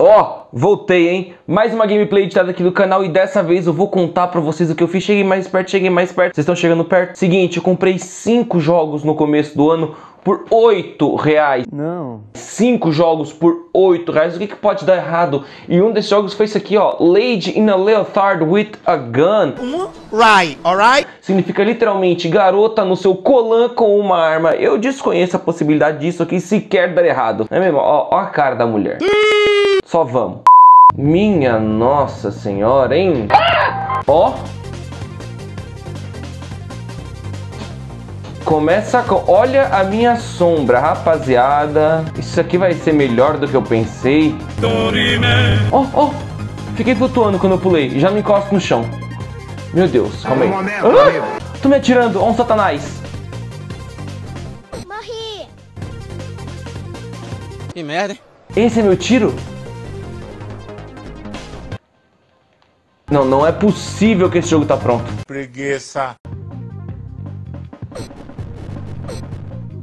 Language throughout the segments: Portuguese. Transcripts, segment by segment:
Ó, voltei, hein? Mais uma gameplay editada aqui do canal e dessa vez eu vou contar pra vocês o que eu fiz. Cheguei mais perto. Vocês estão chegando perto? Seguinte, eu comprei 5 jogos no começo do ano por R$8. Não. 5 jogos por R$8. O que pode dar errado? E um desses jogos foi esse aqui, ó. Lady in a Leotard with a Gun. Right, alright? Significa literalmente garota no seu colã com uma arma. Eu desconheço a possibilidade disso aqui sequer dar errado. É mesmo? Ó a cara da mulher. Só vamos. Minha Nossa Senhora, hein? Ó. Começa com... Olha a minha sombra, rapaziada. Isso aqui vai ser melhor do que eu pensei. Ó, ó. Fiquei flutuando quando eu pulei. Já me encosto no chão. Meu Deus, calma aí. Tô me atirando. Ó, um satanás. Morri. Que merda, hein? Esse é meu tiro? Não, não é possível que esse jogo tá pronto. Preguiça.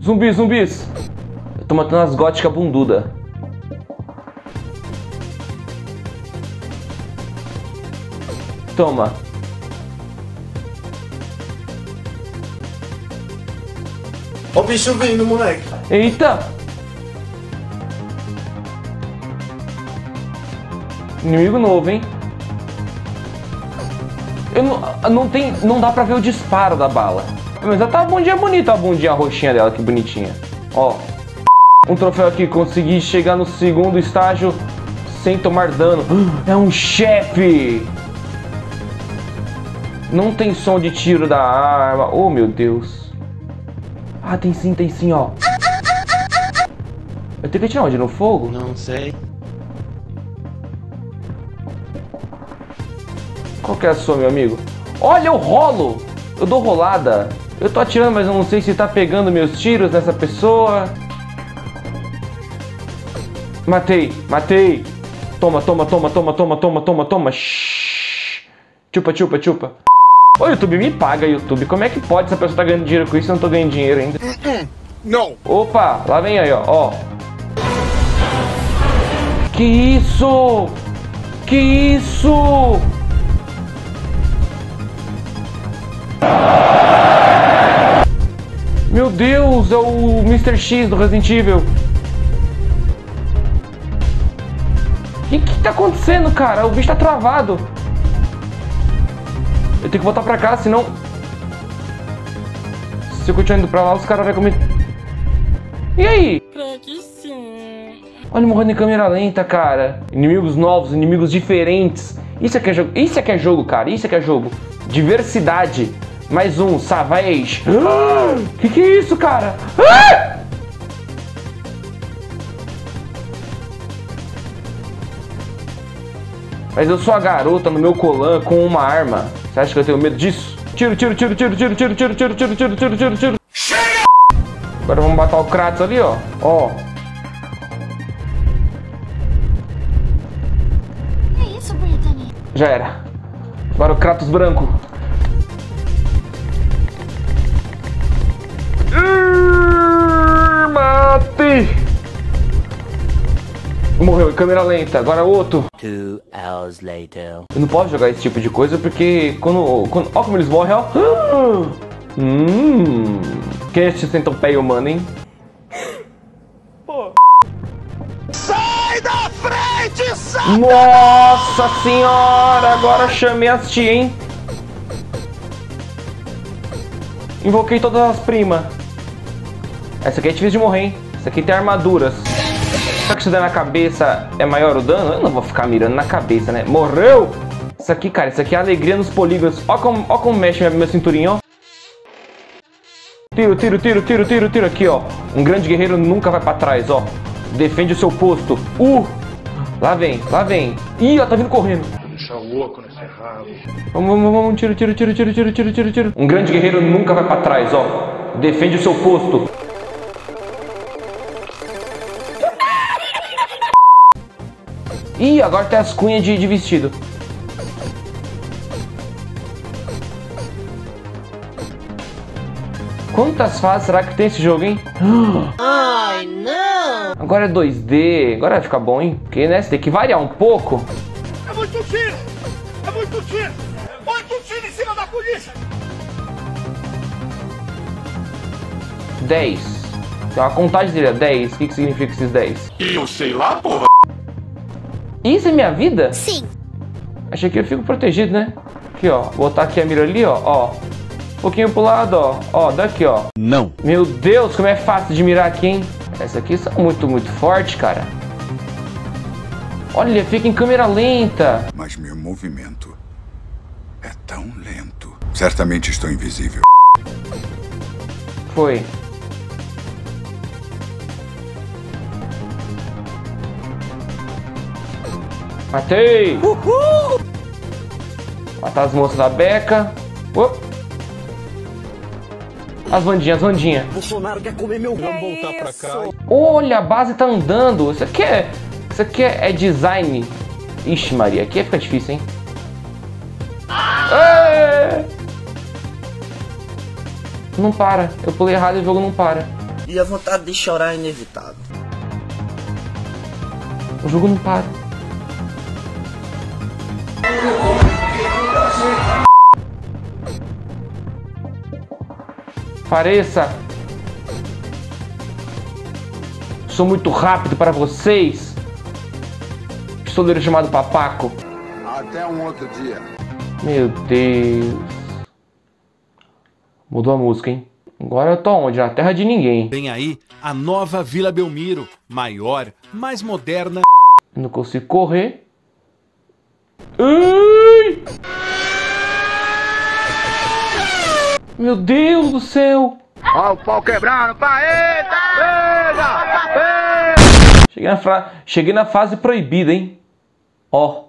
Zumbis, zumbis. Eu tô matando as góticas bunduda. Toma. Ó o bicho vindo, moleque. Eita. Inimigo novo, hein. Eu não tem, não dá pra ver o disparo da bala. Mas ela tá a bundinha bonita, a bundinha roxinha dela, que bonitinha. Ó, um troféu aqui, consegui chegar no segundo estágio sem tomar dano. É um chefe! Não tem som de tiro da arma, oh meu Deus. Ah, tem sim, ó. Eu tenho que tirar onde? No fogo? Não sei. Qual que é a sua, meu amigo? Olha, eu rolo! Eu dou rolada. Eu tô atirando, mas eu não sei se tá pegando meus tiros nessa pessoa. Matei, matei. Toma, toma, toma, toma, toma, toma, toma, toma. Shhh. Chupa, chupa, chupa. Ô, YouTube, me paga, YouTube. Como é que pode essa pessoa tá ganhando dinheiro com isso? Eu não tô ganhando dinheiro ainda. Não. Opa, lá vem aí, ó. Que isso? Que isso? Meu Deus, é o Mr. X do Resident Evil. O que tá acontecendo, cara? O bicho tá travado. Eu tenho que voltar pra cá, senão... Se eu continuar indo pra lá, os caras vão comer... E aí? Olha, morrendo em câmera lenta, cara. Inimigos novos, inimigos diferentes. Isso aqui é jogo, cara. Isso aqui é jogo. Diversidade. Mais um, Savage. Que é isso, cara? Mas eu sou a garota no meu colã com uma arma. Você acha que eu tenho medo disso? Tiro, tiro, tiro, tiro, tiro, tiro, tiro, tiro, tiro, tiro, tiro, tiro, tiro. Chega! Agora vamos matar o Kratos ali, ó. Ó. É isso, Brittany. Já era. Agora o Kratos branco. Mate! Morreu em câmera lenta, agora outro. 2 hours later. Eu não posso jogar esse tipo de coisa porque quando ó como eles morrem, ó. Quem é esse centopeia humano, hein? Pô. Sai da frente, sai! Nossa Senhora, agora chamei as tia, hein? Invoquei todas as primas. Essa aqui é difícil de morrer, hein? Essa aqui tem armaduras. Só que se der na cabeça é maior o dano? Eu não vou ficar mirando na cabeça, né? Morreu! Isso aqui, cara, isso aqui é alegria nos polígonos. Ó como mexe meu cinturinho, ó. Tiro, tiro, tiro, tiro, tiro, tiro. Aqui, ó. Um grande guerreiro nunca vai pra trás, ó. Defende o seu posto. Lá vem, lá vem. Ih, ó, tá vindo correndo. Deixa louco nesse rabo. Vamos, vamos, vamos. Tiro, tiro, tiro, tiro, tiro, tiro, tiro, tiro. Um grande guerreiro nunca vai pra trás, ó. Defende o seu posto. Ih, agora tem as cunhas de vestido. Quando Quantas fases será que tem esse jogo, hein? Ai, não! Agora é 2D. Agora vai ficar bom, hein? Porque, né, você tem que variar um pouco. É muito tiro! É muito tiro! 8 tiros em cima da polícia! 10. Então a contagem dele é 10. O que significa esses 10? Eu sei lá, porra! Isso é minha vida? Sim. Achei que eu fico protegido, né? Aqui, ó. Botar aqui a mira ali, ó. Ó. Um pouquinho pro lado, ó. Ó, daqui, ó. Não. Meu Deus, como é fácil de mirar aqui, hein? Essa aqui são muito forte, cara. Olha, fica em câmera lenta. Mas meu movimento é tão lento. Certamente estou invisível. Foi. Matei! Uhul! Matar as moças da beca. Opa! As bandinhas, as bandinhas. Bolsonaro quer comer meu ramo, voltar pra cá. Olha, a base tá andando. Isso aqui é design. Ixi, Maria, aqui fica difícil, hein? Ah! Não para. Eu pulei errado e o jogo não para. E a vontade de chorar é inevitável. O jogo não para. Pareça. Sou muito rápido para vocês. Pistoleiro chamado Papaco. Até um outro dia. Meu Deus. Mudou a música, hein? Agora eu tô onde? Na terra de ninguém. Vem aí a nova Vila Belmiro. Maior, mais moderna. Não consigo correr. Ai! Meu Deus do céu! Ó, o pau quebrando! Eita! Pega! Cheguei na fase proibida, hein? Ó.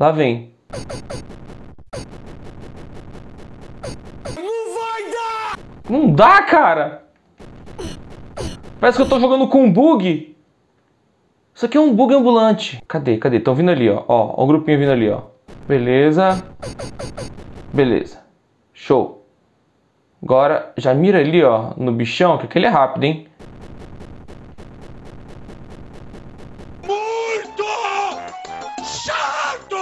Lá vem. Não vai dar! Não dá, cara! Parece que eu tô jogando com um bug. Isso aqui é um bug ambulante. Cadê? Cadê? Estão vindo ali, ó. Ó, o grupinho vindo ali, ó. Beleza. Beleza. Show. Agora, já mira ali, ó, no bichão, que aquele é rápido, hein? Muito chato!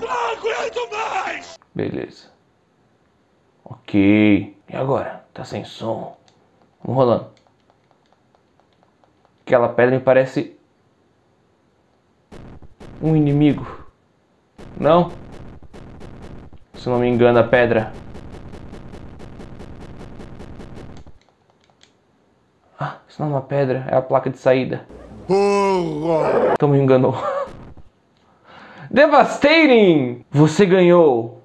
Não aguento mais! Beleza. Ok. E agora? Tá sem som. Vamos rolando. Aquela pedra me parece... um inimigo. Não? Se não me engano, a pedra... Isso não é uma pedra, é a placa de saída. Então me enganou. Devastating! Você ganhou.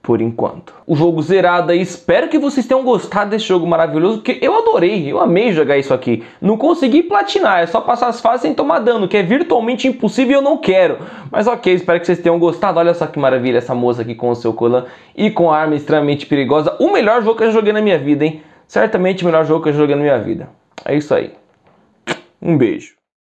Por enquanto. O jogo zerado aí. Espero que vocês tenham gostado desse jogo maravilhoso. Porque eu adorei. Eu amei jogar isso aqui. Não consegui platinar. É só passar as fases sem tomar dano. Que é virtualmente impossível e eu não quero. Mas ok. Espero que vocês tenham gostado. Olha só que maravilha. Essa moça aqui com o seu colã. E com a arma extremamente perigosa. O melhor jogo que eu joguei na minha vida, hein? Certamente o melhor jogo que eu joguei na minha vida. É isso aí. Um beijo.